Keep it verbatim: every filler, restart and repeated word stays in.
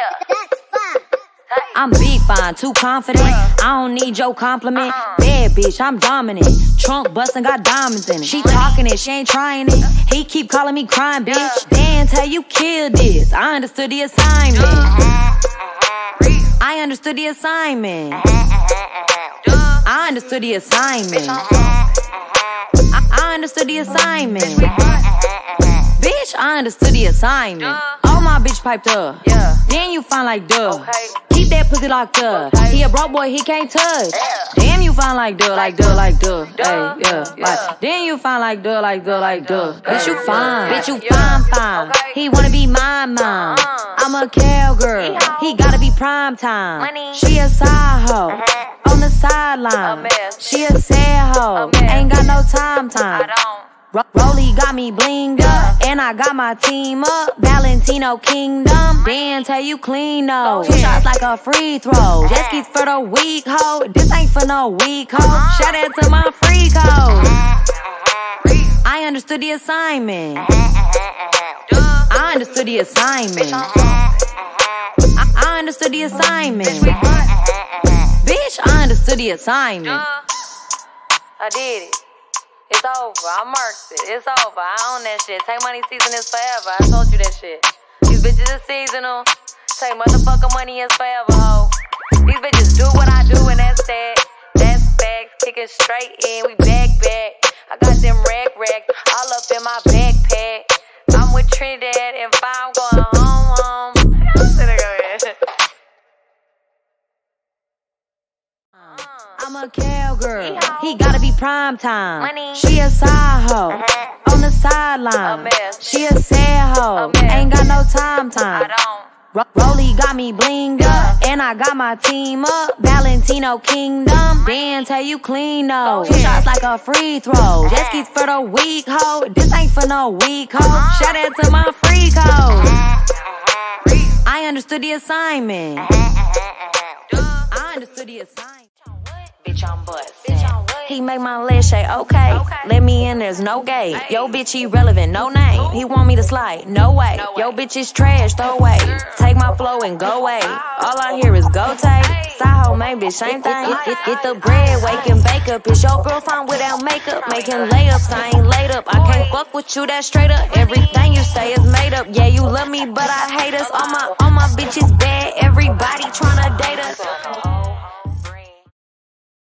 Yeah. I'm big fine, too confident. I don't need your compliment. Bad bitch, I'm dominant. Trunk bustin', got diamonds in it. She talkin' it, she ain't tryin' it. He keep callin' me crying, bitch. Dance how you killed this. I understood the assignment. I understood the assignment. I understood the assignment. I understood the assignment. Bitch, I understood the assignment. All my bitch piped up. Then you find like duh. Keep that pussy locked up. He a broke boy, he can't touch. Damn, you find like duh, like duh, like duh. Ay, yeah, like. Then you find like duh, like duh, like duh. Bitch, you fine. Bitch, you fine, fine. He wanna be my mom. I'm a cowgirl. He gotta be prime time. She a side hoe. On the sideline. She a sad hoe. Ain't got no time, time. Ro Rollie got me blinged up, and I got my team up. Valentino Kingdom, then tell you clean up. Two shots like a free throw. Just keep for the weak hoe. This ain't for no weak hoe. Shout out to my free code. I understood the assignment. I understood the assignment. I, I understood the assignment. Bitch, I understood the assignment. I did it. It's over, I marked it, it's over, I own that shit. Tay Money season is forever, I told you that shit. These bitches is seasonal, Tay motherfucking money is forever, ho. These bitches do what I do and that's that. That's facts, kicking straight in, we back, back. I got them rag racks all up in my backpack. I'm with Trinidad and fine, I'm going home, home. I'm a cowgirl. He gotta be prime time. Money. She a side hoe. Uh-huh. On the sideline. She a sad hoe. Ain't got no time time. Ro Rollie got me blinged up, and I got my team up. Valentino Kingdom, then tell you clean up. Two shots like a free throw. Just keep for the weak hoe. This ain't for no weak hoe. Shout out to my free code. I understood the assignment. I understood the assignment. Bitch, I'm bust. He make my leg shake, okay. okay. Let me in, there's no gate. Ay. Yo, bitch, irrelevant, no name. Ooh. He want me to slide, no way. No Yo, way. Bitch, is trash, throw away. Sure. Take my flow and go away. Oh. All I hear is go take. Saho, man, bitch, ain't thing. It, it, it, it the bread, wake and bake up. It's your girl fine without makeup. Making layups, I ain't laid up. I can't fuck with you, that straight up. Everything you say is made up. Yeah, you love me, but I hate us. All my, all my bitches bad. Everybody tryna date us.